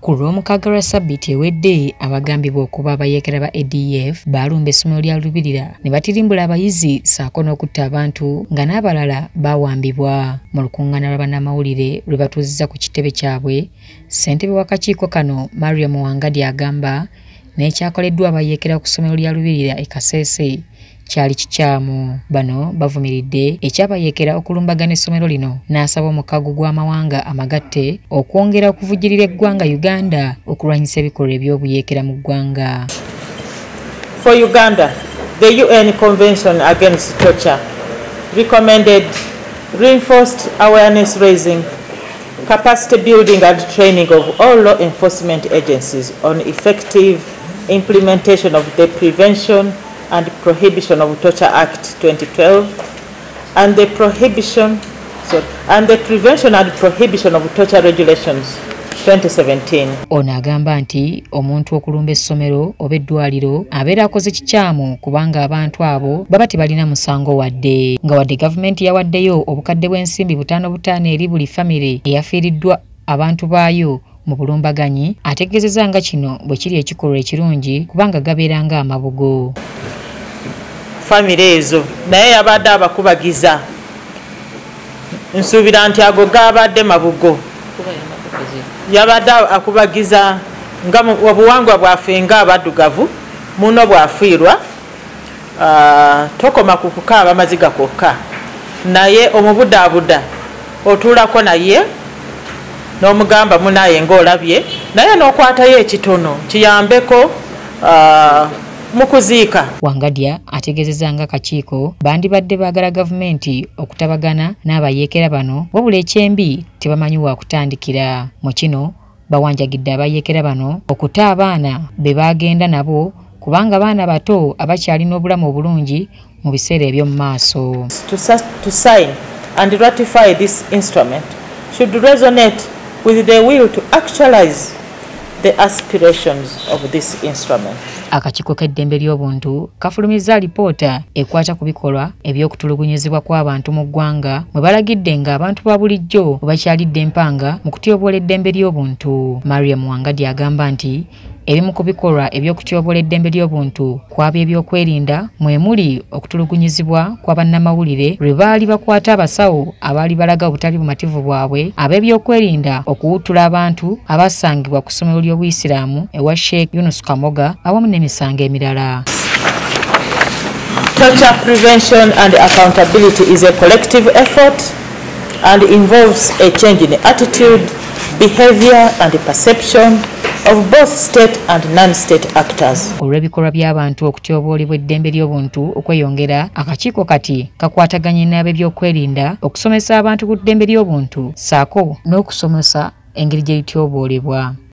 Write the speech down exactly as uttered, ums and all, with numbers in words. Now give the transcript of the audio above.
Kurumu kagara sabiti wedde abagambi bw'okuba abayekera ba A D F balumba essomero lya Lubirira ne batirimbula abayizi saako n'okutta abantu nga n'abalala bawambibwa. Mu lukuŋŋaana lwa bannamawulire lwe batuuzizza ku kitebe kyabwe, ssentebe w'akakiiko kano Mariam Mwangadi agamba n'ekyakoleddwa abayekera ku ssomero lya Lubirira e Kasese kyali kikyamu. Bano bavumiridde ekyabayekera okulumbagana essomero lino, n'asaba omukago gw'amawanga amagatte okwongera okuvujjirira eggwanga Uganda okulwanyisa ebikolwa eby'obuyekera mu ggwanga. For Uganda, the U N Convention Against Torture recommended reinforced awareness raising, capacity building and training of all law enforcement agencies on effective implementation of the Prevention and Prohibition of Torture Act twenty twelve and the prohibition sorry, and the Prevention and Prohibition of Torture Regulations twenty seventeen. Ono agamba nti omuntu okulumba essomero oba eddwaliro abeera akoze kikyamu kubanga abantu abo baba tebalina musango wadde nga wadde gavumenti yawaddeyo obukadde bw'ensimbi butaano butaano eri buli famire eyafiiriddwa abantu baayo mu bulumbaganyi. Ategeezezza nga kino bwe kiri ekikolwa ekirungi kubanga gabeera nga amabugo. Famire ezo naye abadde abakubagiza, nsuubira nti ago gabadde mabugo, yabadde akubagiza nga obuwangwa bwaffe nga abaddugavu muno bwafiirwa. Uh, tokoma ku kukaaba maziga kokka, naye omubudaabuda otuulako naye n'omugamba munaye ng'olabye, naye n'okwatayo ekitono kiyambeko uh, mu kuziika. Wangadya ategeezezza nga kakiiko bandibadde baagala gavumenti okutabagana n'abayeekera bano wabula ekyembi tebamanyi waakutandikira. Mu kino bawanjagidde abayeekera bano okuta abaana be baagenda nabo kubanga baana bato abakyalina obulamu obulungi mu biseera eby'omu maaso. To, to sign and ratify this instrument should resonate with the will to actualize the aspirations of this instrument. Akakiiko k'eddembe ly'obuntu kafulumizza alipoota ekwata ku bikolwa eby'okutulugunyizibwa kw'abantu mu ggwanga mwe balagidde ng'abantu ba bulijjo bakyalidde empanga mu kutyoboola eddembe ly'obuntu. Mariam Mwangadi agamba nti ebimu ku bikolwa eby'okutyobola eddembe ly'obuntu kwaba ebyokwerinda mwe muli okutulugunyizibwa kw'abannamawulire lwe baali bakwata abasawo abaali balaga obutali bumativu bwabwe ab'ebyokwerinda okuwutula abantu abasangibwa ku ssomero ly'Obuyisiraamu ewa Sheikh Yunus Kamoga awamu n'emisango emirala. Torture prevention and accountability is a collective effort and involves a change in attitude, behavior and perception of both state and non-state actors. Olw'ebikolwa by'abantu okutyoboolebwa eddembe ly'obuntu okweyongera, akakiiko kati kakwataganye n'ab'ebyokwerinda okusomesa abantu ku ddembe ly'obuntu saako n'okusomesa engeri gye lityoboolebwa.